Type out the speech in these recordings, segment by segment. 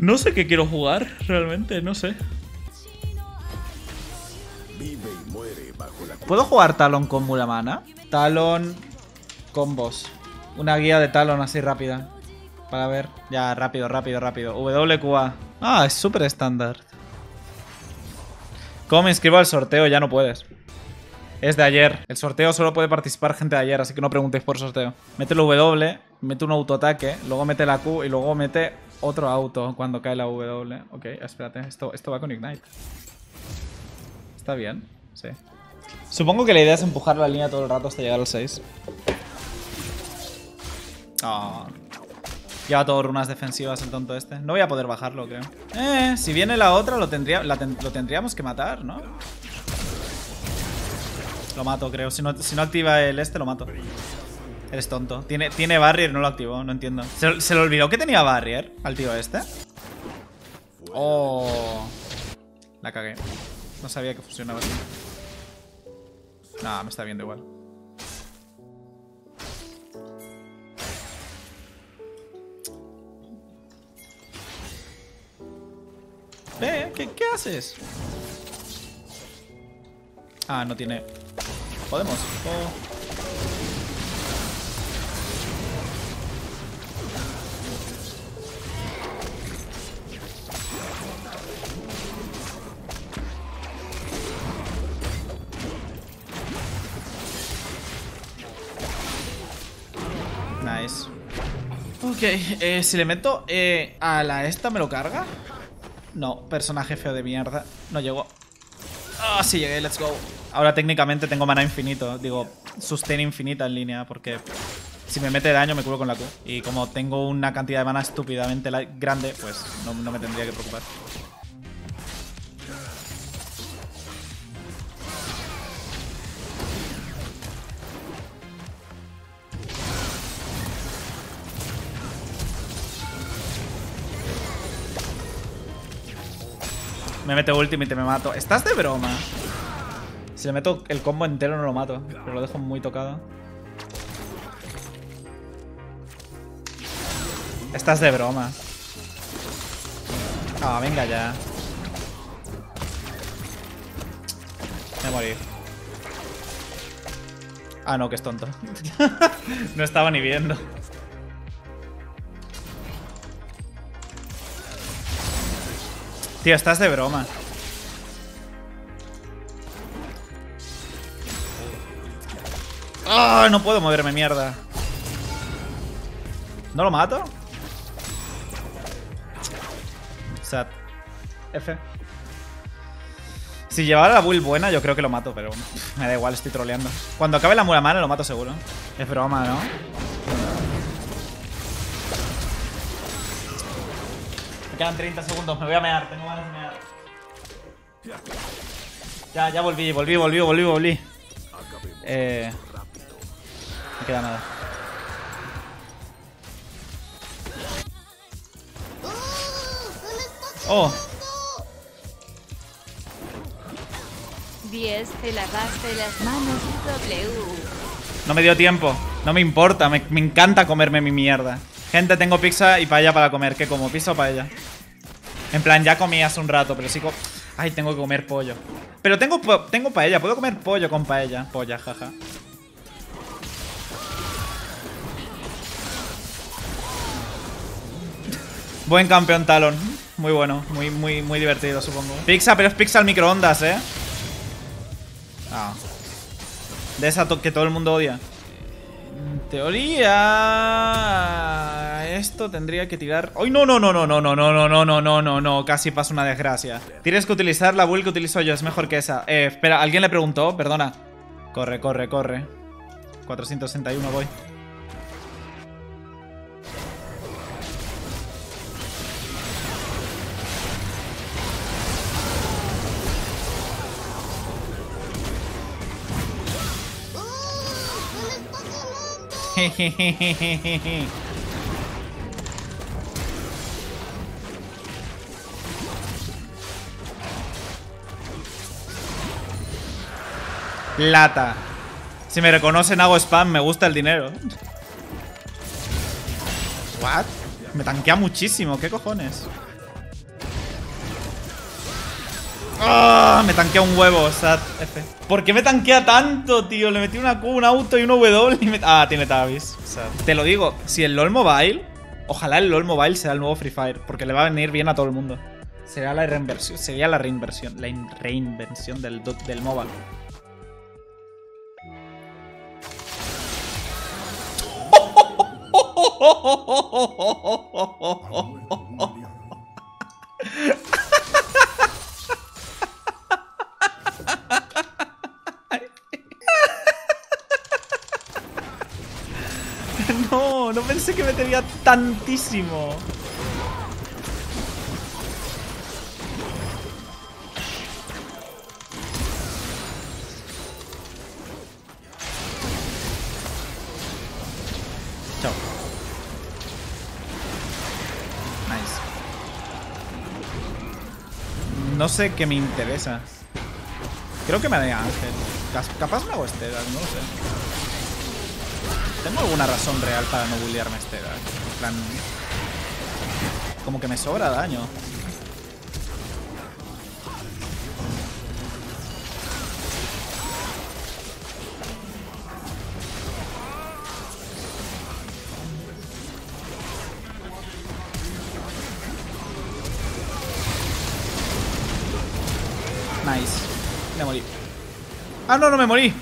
No sé qué quiero jugar, realmente, no sé. ¿Puedo jugar Talon con Muramana? Talon combos. Una guía de Talon así rápida. Para ver. Ya, rápido. WQA. Ah, es súper estándar. ¿Cómo me inscribo al sorteo? Ya no puedes. Es de ayer. El sorteo solo puede participar gente de ayer, así que no preguntéis por sorteo. Mete el W, mete un autoataque, luego mete la Q y luego mete otro auto cuando cae la W. Ok, espérate. Esto va con Ignite. Está bien, sí. Supongo que la idea es empujar la línea todo el rato hasta llegar al 6. Oh. Lleva todo runas defensivas el tonto este. No voy a poder bajarlo, creo. Si viene la otra lo tendríamos que matar, ¿no? Lo mato, creo. Si no activa el este, lo mato. Eres tonto. Tiene Barrier, no lo activó, no entiendo. ¿Se le olvidó que tenía Barrier al tío este? Oh. La cagué. No sabía que funcionaba así. Nah, me está viendo igual. ¿Qué haces? Ah, no tiene... Podemos. Nice. Ok, si le meto a la esta, ¿me lo carga? No, personaje feo de mierda. No llegó. Ah, sí llegué, let's go. Ahora técnicamente tengo mana infinito. Digo, sustain infinita en línea. Porque si me mete daño me curo con la Q. Y como tengo una cantidad de mana estúpidamente grande, pues no me tendría que preocupar. Me mete ultimate y te me mato. ¿Estás de broma? Si le meto el combo entero no lo mato. Pero lo dejo muy tocado. Estás de broma. Ah, venga ya. Voy a morir. Ah, no, que es tonto. No estaba ni viendo. Tío, estás de broma. ¡Ah! ¡Oh, no puedo moverme, mierda! ¿No lo mato? Sad. F. Si llevara la build buena, yo creo que lo mato, pero me da igual, estoy troleando. Cuando acabe la Muramana lo mato seguro. Es broma, ¿no? Quedan 30 segundos, me voy a mear, tengo ganas de mear. Ya volví. No queda nada. Oh. 10, te lavaste las manos, W. No me dio tiempo, no me importa, me encanta comerme mi mierda. Gente, tengo pizza y paella para comer. ¿Qué como? ¿Pizza o paella? En plan, ya comí hace un rato, pero sí... Ay, tengo que comer pollo. Pero tengo paella. Puedo comer pollo con paella. Polla, jaja. Buen campeón, Talon. Muy bueno. Muy divertido, supongo. Pizza, pero es pizza al microondas, ¿eh? Ah. De esa que todo el mundo odia. En teoría, esto tendría que tirar. ¡Ay, no! Casi pasa una desgracia. Tienes que utilizar la build que utilizo yo, es mejor que esa. Espera, alguien le preguntó, perdona. Corre. 461 voy. Plata. Si me reconocen hago spam, me gusta el dinero. What? Me tanquea muchísimo, ¿qué cojones? ¡Ah! Me tanquea un huevo, o sea, F. ¿Por qué me tanquea tanto, tío? Le metí una Q, un auto y una W y me... Ah, tiene Tabis, o sea, te lo digo. Si el LOL mobile... Ojalá el LOL mobile sea el nuevo Free Fire, porque le va a venir bien a todo el mundo. Sería la reinversión. Sería la reinversión. La reinvención del mobile. No, no pensé que me tenía tantísimo. Chao. Nice. No sé qué me interesa. Creo que me haría Ángel. Capaz me hago este dash, no lo sé. ¿Tengo alguna razón real para no bullearme este dash? En plan... Como que me sobra daño. Nice. Me morí. Ah, no, no me morí.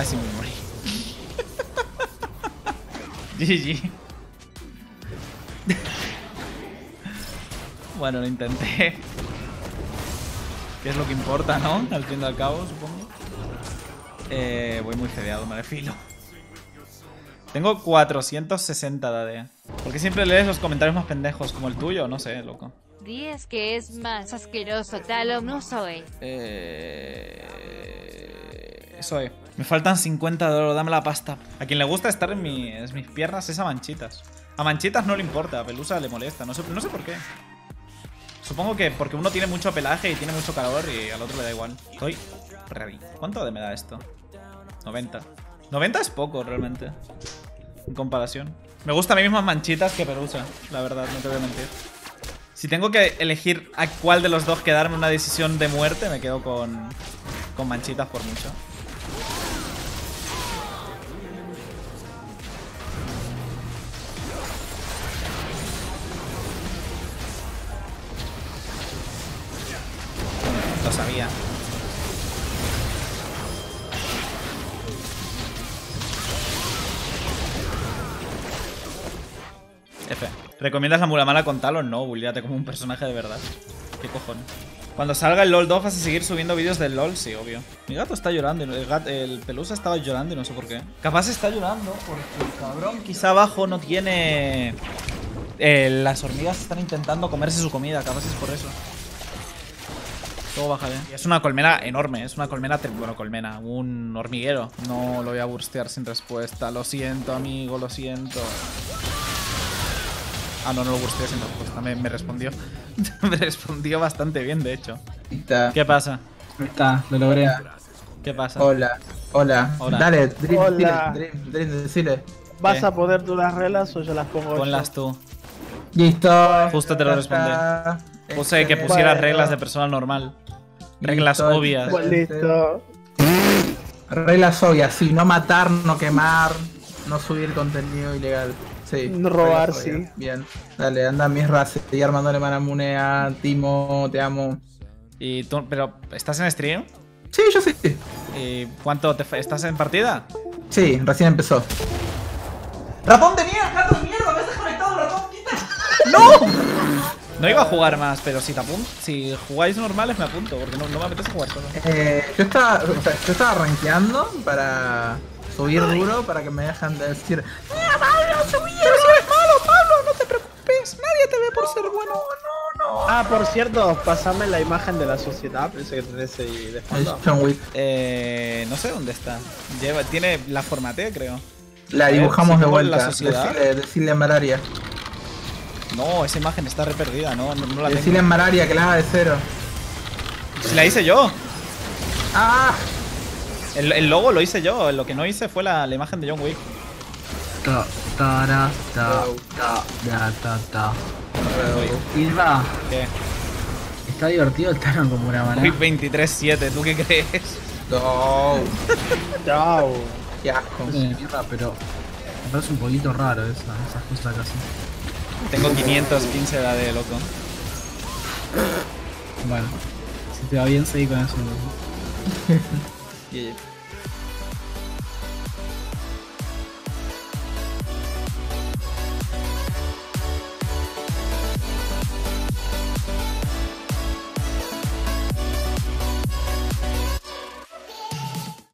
Así me morí. GG. Bueno, lo intenté. Que es lo que importa, ¿no? Al fin y al cabo, supongo. Voy muy fedeado, me refilo. Tengo 460 DAD. ¿Por qué siempre lees los comentarios más pendejos? Como el tuyo, no sé, loco. 10 que es más asqueroso, Talon, no soy. Soy. Me faltan 50 de oro, dame la pasta. A quien le gusta estar en mis piernas es a Manchitas. A Manchitas no le importa, a Pelusa le molesta, no sé por qué. Supongo que porque uno tiene mucho pelaje y tiene mucho calor y al otro le da igual. Estoy ready. ¿Cuánto me da esto? 90. 90 es poco realmente, en comparación. Me gusta a mí mismo Manchitas que Pelusa, la verdad, no te voy a mentir. Si tengo que elegir a cuál de los dos quedarme una decisión de muerte, me quedo con Manchitas por mucho. Lo sabía. F. ¿Recomiendas la Muramana con Talon? No, bulíate como un personaje de verdad. ¿Qué cojones? Cuando salga el LOL 2 vas a seguir subiendo vídeos del LOL, sí, obvio. Mi gato está llorando, el Pelusa estaba llorando y no sé por qué. Capaz está llorando porque el cabrón quizá abajo no tiene... las hormigas están intentando comerse su comida, capaz es por eso. Luego bajaré. Es una colmena enorme, es una colmena... Bueno, colmena, un hormiguero. No lo voy a burstear sin respuesta. Lo siento, amigo, lo siento. Ah, no, no lo bursteé sin respuesta. Me respondió. Me respondió bastante bien, de hecho. ¿Qué pasa? Está, lo logré. ¿Qué pasa? Hola, hola. Dale, Dream, decile. ¿Vas a poder tú las reglas o yo las pongo? Ponlas tú. Listo. Justo te lo respondí. Puse que pusieras reglas de persona normal. Reglas obvias. Listo. Reglas obvias, sí. No matar, no quemar, no subir contenido ilegal. Sí. No robar, sí. Bien. Dale, anda mis razas. Y armándole manamunea, Timo, te amo. ¿Y tú, pero estás en stream? Sí, yo sí. ¿Y cuánto te estás en partida? Sí, recién empezó. ¡Ratón de mierda! ¡Gato de mierda! ¡Me has desconectado, ratón! ¡Quita! ¡No! No iba a jugar más, pero si jugáis normales me apunto, porque no me apetece jugar solo. Yo estaba rankeando para subir duro, para que me dejan de decir: ¡Mira, Pablo, subí! ¡Eres malo, Pablo! ¡No te preocupes! ¡Nadie te ve por ser bueno! ¡No! Ah, por cierto, pásame la imagen de la sociedad, pensé que tenés ahí después. John Wick. No sé dónde está. Tiene la formatea, creo. La dibujamos de vuelta. Decirle a Malaria. No, esa imagen está re perdida, no la tengo. Decirle en Barrier que la haga de cero. Si la hice yo. ¡Ah! El logo lo hice yo, lo que no hice fue la imagen de John Wick. Ilva. ¿Qué? Está divertido el Talon con Muramana. Quick 23-7, ¿tú qué crees? No. Chao. Qué asco. Mierda, pero me parece un poquito raro esas cosas casi. Tengo 515 de AD, loco. Bueno, si te va bien, seguí con eso, loco.